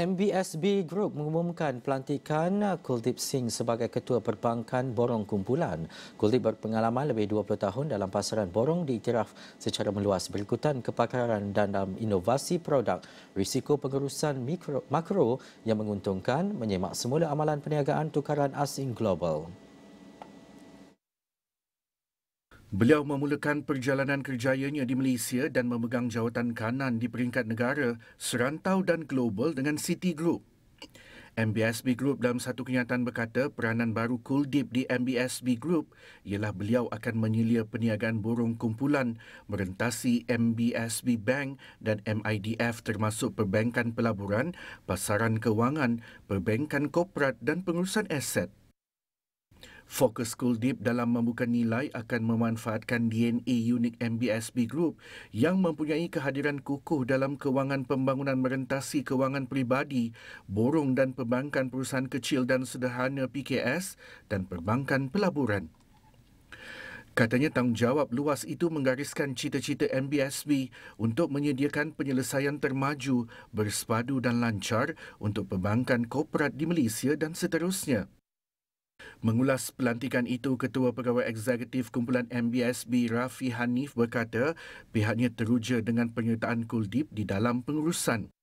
MBSB Group mengumumkan pelantikan Kuldeep Singh sebagai Ketua Perbankan Borong Kumpulan. Kuldeep berpengalaman lebih 20 tahun dalam pasaran borong diiktiraf secara meluas berikutan kepakaran dalam inovasi produk, risiko pengurusan makro yang menguntungkan, menyemak semula amalan perniagaan tukaran asing global. Beliau memulakan perjalanan kerjayanya di Malaysia dan memegang jawatan kanan di peringkat negara, serantau dan global dengan Citigroup. MBSB Group dalam satu kenyataan berkata peranan baru Kuldeep di MBSB Group ialah beliau akan menyelia perniagaan borong kumpulan, merentasi MBSB Bank dan MIDF termasuk perbankan pelaburan, pasaran kewangan, perbankan korporat dan pengurusan aset. Fokus Kuldeep dalam membuka nilai akan memanfaatkan DNA unik MBSB Group yang mempunyai kehadiran kukuh dalam kewangan pembangunan merentasi kewangan peribadi, borong dan perbankan perusahaan kecil dan sederhana PKS dan perbankan pelaburan. Katanya tanggungjawab luas itu menggariskan cita-cita MBSB untuk menyediakan penyelesaian termaju, bersepadu dan lancar untuk perbankan korporat di Malaysia dan seterusnya. Mengulas pelantikan itu, Ketua Pegawai Eksekutif Kumpulan MBSB Rafi Hanif berkata pihaknya teruja dengan penyertaan Kuldeep di dalam pengurusan.